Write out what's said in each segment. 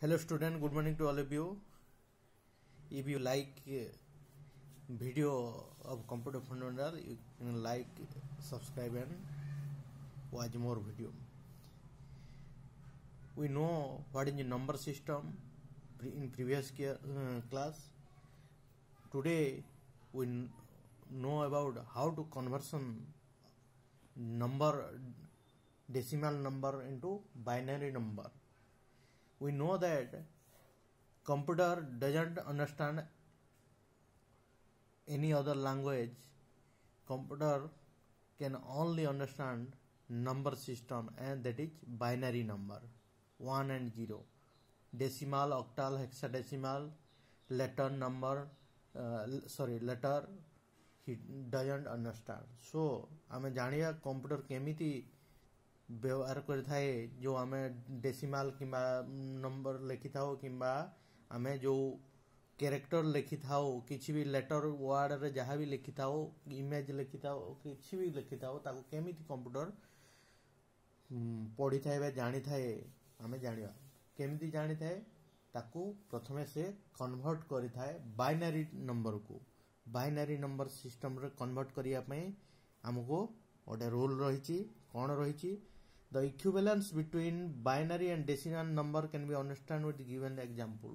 Hello student, good morning to all of you. If you like video of computer fundamental, you can like, subscribe and watch more video. We know what is the number system in previous class. Today we know about how to conversion number, decimal number into binary number. We know that computer doesn't understand any other language. Computer can only understand number system, and that is binary number, 1 and 0, decimal, octal, hexadecimal, letter he doesn't understand. So आमे जानिया computer केमिति व्यवहार कर थाए जो हमें decimal कि number लिखी था कि हमें जो कैरेक्टर लिखी था किसी भी लेटर वर्ड रे जहाँ भी लिखी था इमेज लिखी था किसी भी लिखी था ताको केमिति कंप्यूटर पढ़ी थाए जानी थाए आमे जानिया केमिति जानी थाए ताको प्रथमे से कन्वर्ट करी थाए बाइनरी नंबर को बाइनरी नंबर सिस्टम रे कन्वर्ट करिया पई हमको ओडे रूल रहिची कोन रहिची the equivalence between binary and decimal number can be understand with given example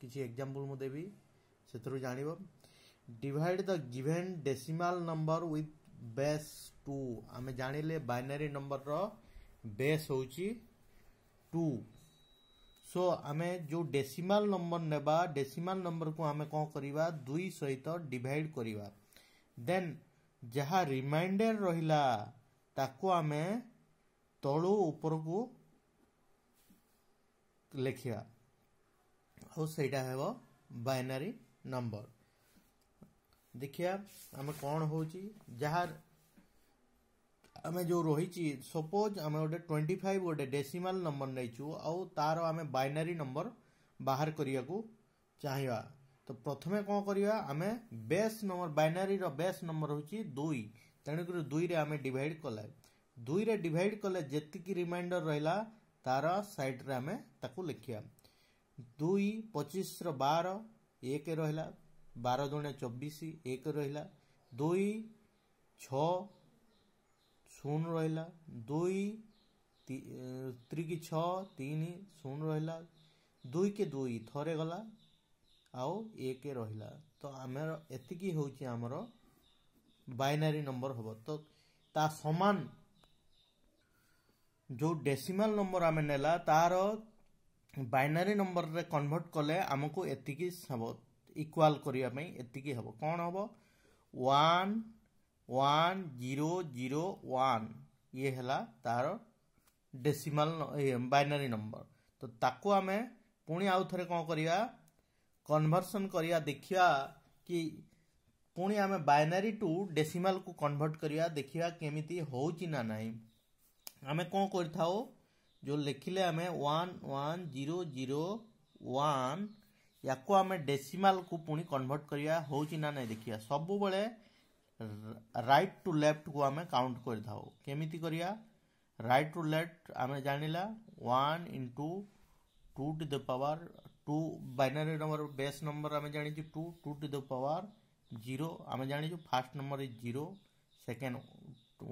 किछि एग्जांपल मु देबी सेतरु जानिबो divide the given decimal number with base 2 हमें जानिले बाइनरी नंबर रो बेस होची 2 सो हमें जो डेसिमल नंबर नेबा डेसिमल नंबर को हमें कोन करिवा 2 सहित डिवाइड करिवा देन जहा रिमाइंडर रहिला ताको आमे तळो ऊपर को लेखिया हो सेटा हेबो बाइनरी नंबर देखिया आमे कोन होची जहा आमे जो रहिची सपोज आमे ओडे 25 ओडे डेसिमल नंबर नैचू आउ तारो आमे बाइनरी नंबर बाहर करिया को चाहिया तो प्रथमे कोन करिया आमे बेस नंबर बाइनरी रो बेस नंबर होची 2 तने कर 2 रे आमे डिवाइड कले 2 रे डिवाइड कले जति की रिमाइंडर रहला तारा साइड रे आमे ताकू लिखिया 2 25 रो 12 1 रहला 12 2 24 1 रहला 2 6 0 रहला 2 3 की 6 3 0 रहला 2 के 2 थरे गला आओ एक रहिला तो आमर एतिकी होची हमरो बाइनरी नंबर होबो तो ता समान जो डेसिमल नंबर आमे नेला तारो बाइनरी नंबर रे कन्वर्ट करले हमको एतिकी हबो इक्वल करिया में एतिकी हबो कोन हबो 1 1 0 0 1 ये हला तारो डेसिमल बाइनरी नंबर तो ताको आमे पुणी आउ थरे कोन करिया कन्वर्सन करिया देखिया कि पुणी आमे बाइनरी टू डेसिमल को कन्वर्ट करिया देखिया केमिति होउची ना नाही आमे कोन करथाओ जो लिखिले आमे 11001 याको आमे डेसिमल को पुणी कन्वर्ट करिया होउची ना नाही देखिया सब बळे राइट टू लेफ्ट को आमे काउंट करथाओ केमिति करिया राइट टू लेफ्ट आमे जानिला 1 into 2 to the power 2 binary number base number हमें जानी छी 2 2 टू द पावर 0 हमें जानी छी फर्स्ट नंबर इज 0 सेकंड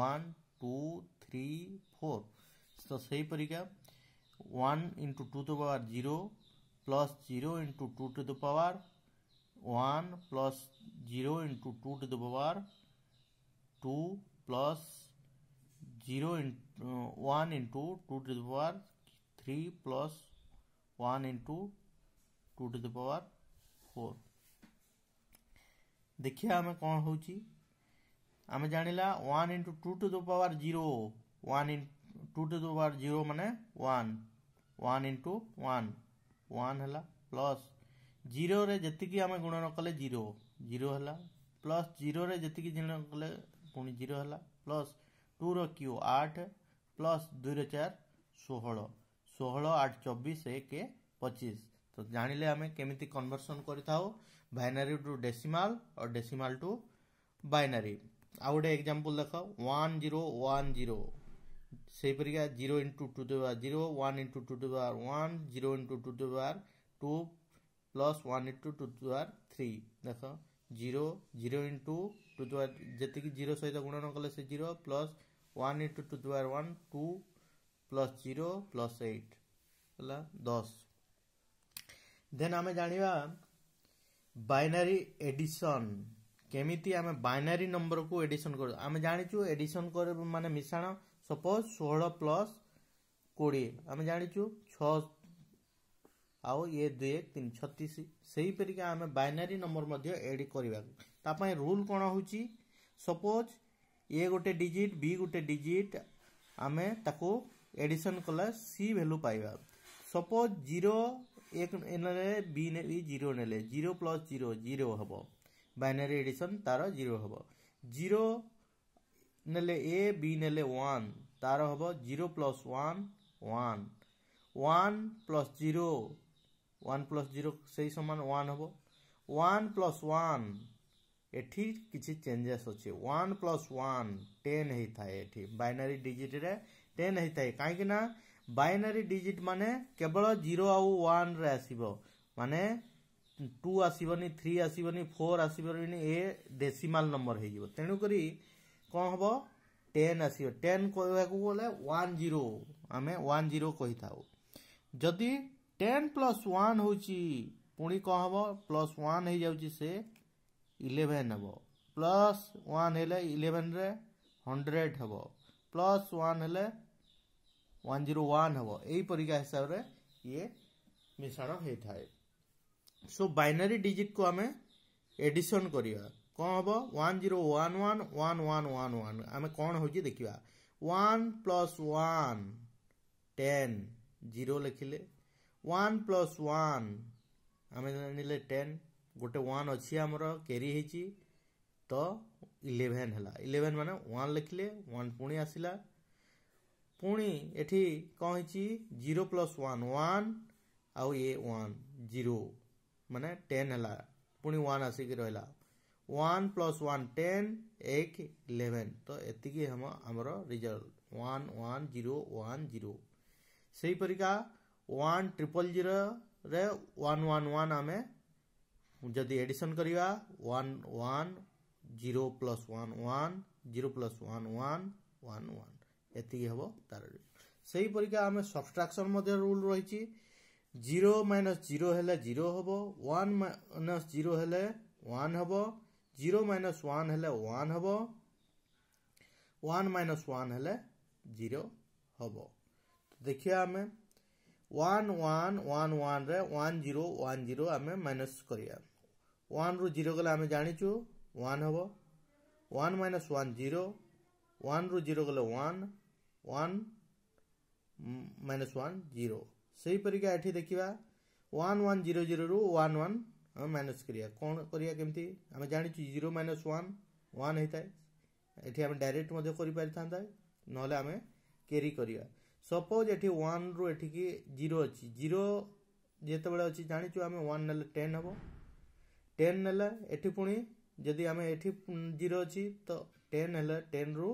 1 2 3 4 तो सही परिका 1 into 2 to the power 0 plus 0 into 2 to the power 1 plus 0 into 2 to the power 2 plus 0 into 1 into 2 to the power 3 plus 1 into 2 to the power 4 देखिया हमें कौन होची हमें जानिला 1 into 2 to the power 0 1 into 2 to the power 0 माने 1 1 into 1 1 हला plus 0 रे जति की हमें गुणन कले 0 0 हला प्लस 0 रे जति की गुणन कले गुण 0 हला प्लस 2 रो क्यू 8 प्लस 2 रो 4 16 16 8 24 1 25 तो जानिले हमें केमिति कन्वर्सन करिथाओ बाइनरी टू डेसिमल और डेसिमल टू बाइनरी आउडे एग्जांपल देखो 1010 से परिका 0 × 2 to the power 0, 1 × 2 to the power 1, 0 × 2 to the power 2 plus 1 × 2 to the power 3। देख 0 0 × 2 to the power जी जीरो सहित गुणन कले से 0 plus 1 × 2 to the power 1 2 plus 0 प्लस 8 है 10। देन आम जाना बाइनरी एडिशन केमिति आम बाइनरी नंबर को एडिशन कर आम जाचु एडिशन कर माने मिसाण सपोज 16 + 20 आम जाचु 6 आ 2 1 3 36 से ही परिका आम बाइनरी नंबर मध्य एड करने रूल कौन हो सपोज ए गोटे डिजिट बी गोटे डिजिट आम ताको एडिशन कला सी वैल्यू पाइबा। सपोज 0 1 ने बी ने भी 0 ने 0 + 0 0 हम बाइनरी एडिशन तार 0 हम 0 ने ए बी ने 1 तार हम 0 + 1 1 1 + 0 1 + 0 से समान 1 हम 1 + 1 एठी किसी चेंजेस अच्छे 1 + 1 10 ही था एठी बाइनरी डिजिट रे 10 ही था कहीं ना बाइनरी डिजिट माने केवल 0 आ 1 रे आसीबो माने 2 आसीबनी 3 आसीबनी 4 आसीबनी ए डेसिमल नंबर हे जीवो तेनु करी कोन हबो 10 आसीबो 10 कोवा को बोले 10 हमें 10 कहि थाओ जदी 10 + 1 होची पुणी कोन हबो +1 हे जाउची से 11 हम +1 हेले 11 रे 100 हम +1 हेले 101 हम यही परिका हिसाब रे ये मिश्रण होता है। सो बाइनरी डिजिट को हमें एडिशन करिया कौन हम 10 11 11 11 1 आम कौन हो देखा 1 + 1 10 जीरो लिखिले 1 + 1 आम जान 10 गोटे 1 अच्छी आमर कैरी होती तो 11 है 11 माने 1 लिखले 1 पुणी आसला पुणी एठी कौन हो 0 + 1 1 आउ ये 1 0 माने 10 है पुणी 1 आसिक रहा 1 + 1 10 1 11 तो एतिकी हम आमर रिजल्ट 1 1 0 1 0 से परिका 1 0 0 0 रे 1 1 1 आमे जदि एडिशन करिया 1 1 0 + 1 1 0 + 1 1 1 1 एति हम तार सही परिका आम सब्सट्रैक्शन मध्य रूल रही 0 - 0 हेले 0 हम 1 - 0 हेले 1 हम 0 - 1 हेले 1 हम 1 - 1 हेले 0 हम देखिए आम 1 1 1 1 रे 1 0 1 0 आम माइनस करिया 1 ରୁ 0 गले आम जाचु 1 हम 1 - 1 0 1 ରୁ 0 गले 1 1 - 1 0 सही परिका ये देखा 1 1 0 0 ରୁ 1 1 आम माइनस करिया कौन करिया केमती आम जाचु 0 - 1 1 होता है ये आम डायरेक्ट मध्य नहले आम कैरी करिया। सपोज एठी 1 ରୁ एठी की 0 अच्छी 0 जिते बड़े अच्छी जाचु आम 1 ने 10 हम 10 ने एठी पुणी जदि आम एठी 0 अच्छी तो 10 है 10 ରୁ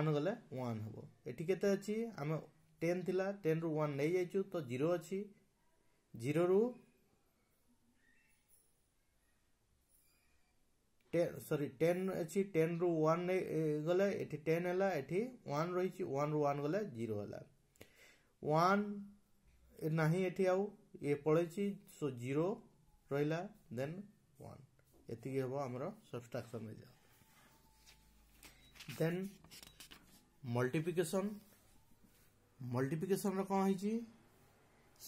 1 गले 1 हम एठी केते अच्छी आम 10 थिला 10 ରୁ 1 नहीं जाइचु तो 0 अच्छी 0 ରୁ 10 सॉरी 10 अच्छी 10 ରୁ 1 गले एठी 10 है एठी 1 रही 1 ରୁ 1 गले 0 है 1 नहीं एठी आउ ये पड़े सो 0 रहा देन 1 एति हम आमर सब्सट्रैक्शन में जाओ। देन मल्टीप्लिकेशन मल्टीप्लिकेशन कौन है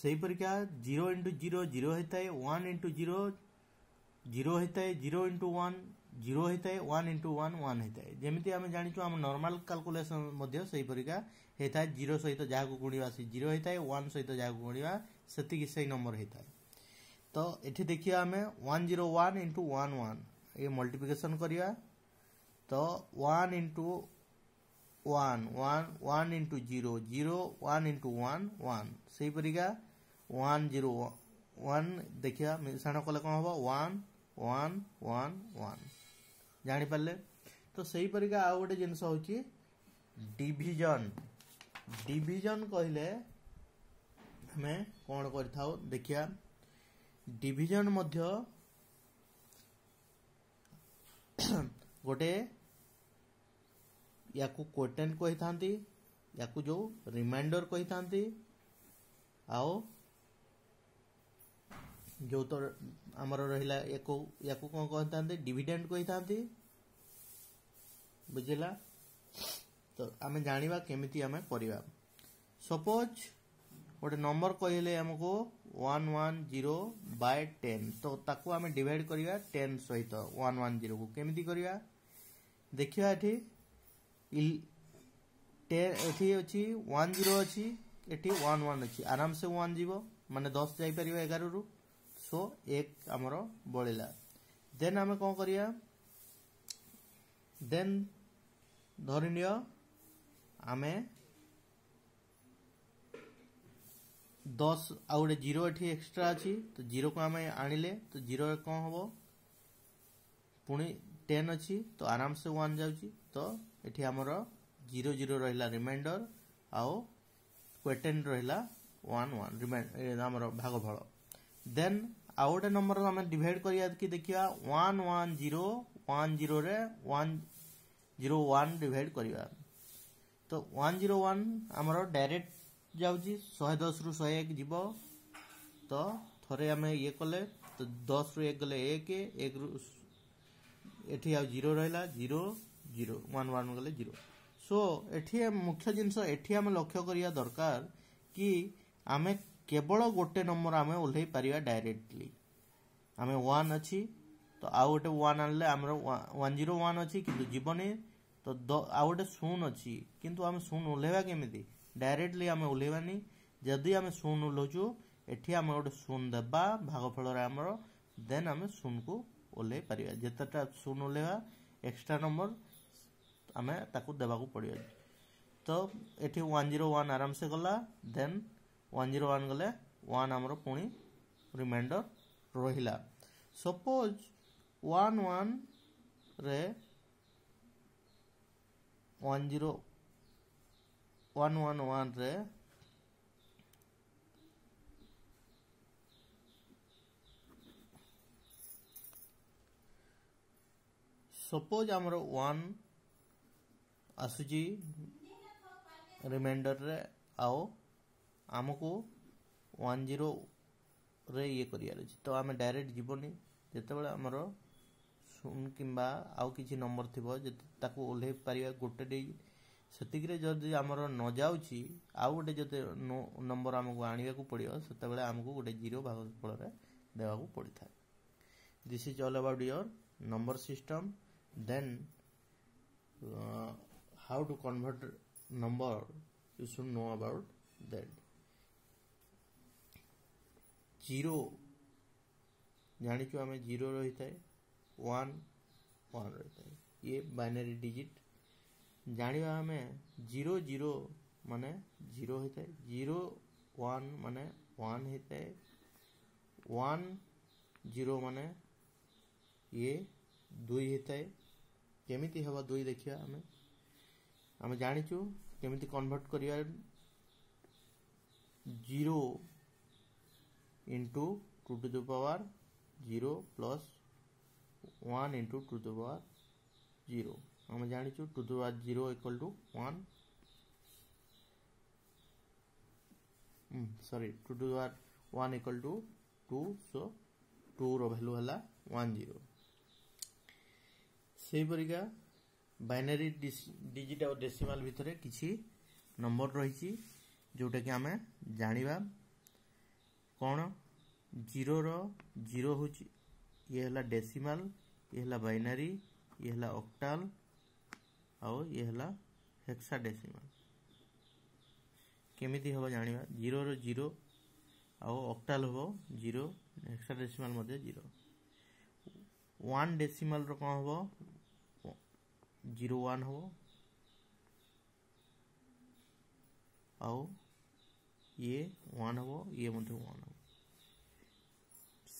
सही परिका 0 × 0 0 होता है 1 × 0 0 होता है 0 × 1 0 होता है 1 × 1 1 होता है जमी आम जाचु आम नॉर्मल कैलकुलेसन से परिका होता है 0 सहित जहाँ गुणवा से 0 होता है 1 सहित जहाँ गुणवा से नंबर होता है तो ये देखिए आम 1 0 1 × 1 1 ये मल्टीप्लिकेशन करिया तो 1 × 1 1 1 1 × 0 0 1 × 1 1 से परिका 1 0 1 देखिए मिश्रण कले कौन हम 1 1 1 1 जानी पाले तो से परिका आ गोटे जिनस डिविजन डिविजन कहले हमें कौन कर देखिया डिविजन मध्य गोटे या क्वोटेंट कही था या जो रिमाइंडर कही था आओ जो तो आमर रहा या कौन कहते डिविडेंड कही था बुझेगा तो आम जाना केमी आम करवा सपोज गोटे नंबर कहले आमको 110/10 तो ताकू आम डिवाइड करवा 10 सहित 110 को केमी करवा देखिए ये 10 अच्छी एटी 11 अच्छी आराम से 1 जीव माने 10 जापर 11 रु सो 1 आमर बढ़ला देन आम कौन करिया देन धरनी आमे 10 आ गोटे जीरो एटी एक्सट्रा अच्छी तो जीरो को आम आनिले तो जीरो कौन हम पुणी 10 अच्छी तो आराम से 1 जाउची तो एठी आमर 00 रहिला रिमाइंडर आओ क्वेटेन रहिला 11 रिमाइंड आमर भाग फल देन आ गोटे नंबर आम डिवाइड करिया कि देखिया 110 रे 101 डिवाइड करिया तो 101 आमर डायरेक्ट जाउची 110 रु 101 जीवो तो थरे आम ये कले तो 10 रु 1 गले 1 1 रु एठी आ 0 रहिला 0 11 गले 0 सो एठी मुख्य जिनस एठी आम लक्ष्य करिया दरकार कि आमे केवल गोटे नंबर आमे ओल्हे परिया डायरेक्टली आमे 1 अछि तो आ गोटे 1 आनले हमरो 101 अछि किंतु जीवने तो आ गोटे 0 अछि किंतु आमे 0 ओल्हेबा केमिति डायरेक्टली आमे ओल्हेबानी जदी आमे 0 ओल्होजो एठी आमे गोटे 0 देबा भागफल रे हमरो देन आमे 0 को ओल्हे परिया जेतटा 0 ओल्हेबा एक्स्ट्रा नंबर आमे ताकू देबा को पड़ियो तो एठी 101 आराम से गला देन 101 गले 1 आमर पुणी रिमाइंडर रहिला सपोज 11 रे 111 रे 1 आसुची रिमाइंडर रे आओ आमको 10 रे ये करियार तो आम डायरेक्ट जीवनी जितेबाला आमर 0 किंबा आउ किसी नंबर थी ताकू ओल्हे पारिया गोटे डे से जदि आमर न जाउची आउ गोटे जते नंबर आमको आनिबा को पड़ियो सेतेबाला आमको गोटे 0 भागफल रे देबा को पड़ी था this is all about your number system then how to convert number you should know about that 0 जानिचु आमे 0 रही थाए 1 रही थाए ये बाइनरी डिजिट जानिबा आमे 00 माने 0 होई थाए 01 माने 1 होई थाए 10 माने ये 2 होई थाए केमिति हवा 2 देखिया आमे आमे जानिचु केमिति कन्वर्ट करिया 0 into 2 to the power 0 plus 1 into 2 to the power 0 हम जानिचु 2 to the power 0 equal to 1 sorry 2 to the power 1 equal to 2 so 2 रो वैल्यू हला 10 से परिका बाइनरी डिजिट और डेसिमल भितर किछि नंबर रहिछि जोटा कि आम जानिबा कौन 0 रो 0 होची ये हला डेसिमल ये हला बाइनरी ये हला ऑक्टल और ये हला हेक्साडेसिमल केमिति होबा जानिबा 0 रो 0 और ऑक्टल होबो 0 हेक्साडेसिमल मध्ये 0 1 डेसिमल रो कोन होबो 01 होबो और ये 1 होबो ये मध्ये 1 होबो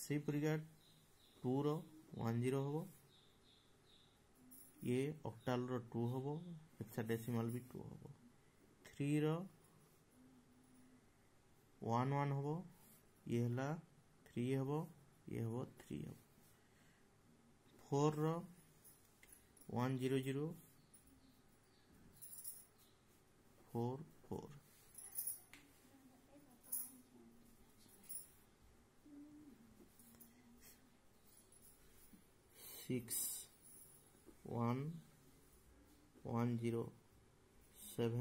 से परिका 2 रो 10 होबो ये ऑक्टाल रो 2 होबो, हेक्साडेसिमल भी 2 होबो, 3 रो 1 1 होबो, ये हला 3 होबो, ये होबो 3 होबो, 4 रो 1 0 0 4 4, 6 1 1 0 7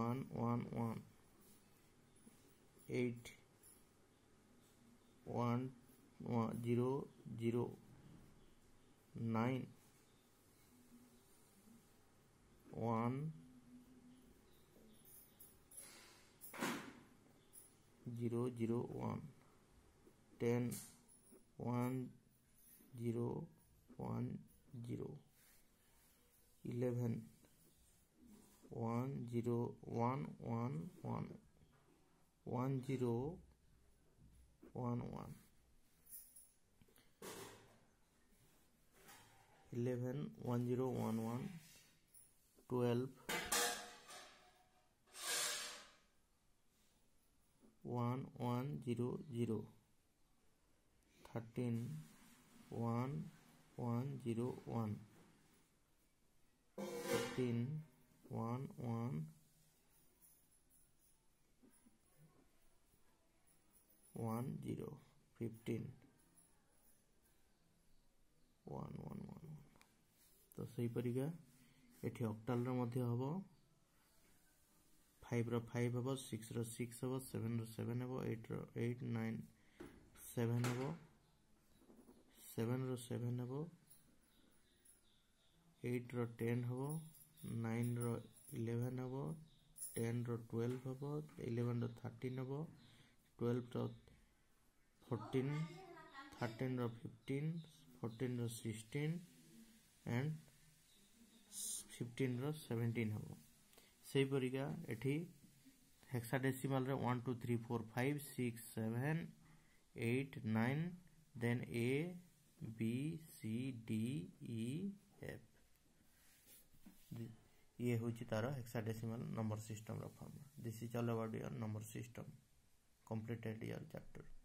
1 1 0 10 1 0 1 10 1 0 1 1 11 1 0 1 1 1 1 0 1 1 11 10 11 12 1 1 0 0 13 1 1 0 1 15 1 1 1 0 15 1 1 1 1 तो सही परिका एठी ऑक्टल रे मध्ये हबो 5 रो 5 हबो 6 रो 6 हबो 7 रो 7 हबो 8 रो 8 9 7 हबो 7 रो 7 हबो 8 रो 10 हबो 9 रो 11 हबो 10 रो 12 हबो 11 रो 13 हबो 12 रो 14 13 रो 15 14 रो 16 एंड 15 रो 17 हबो सेही परिका एठी हेक्साडेसिमल रे 1 2 3 4 5 6 7 8 9 then A B C D E F ये होची तारो हेक्साडेसिमल नंबर सिस्टम रो form. This is all about your number system. Completed your chapter.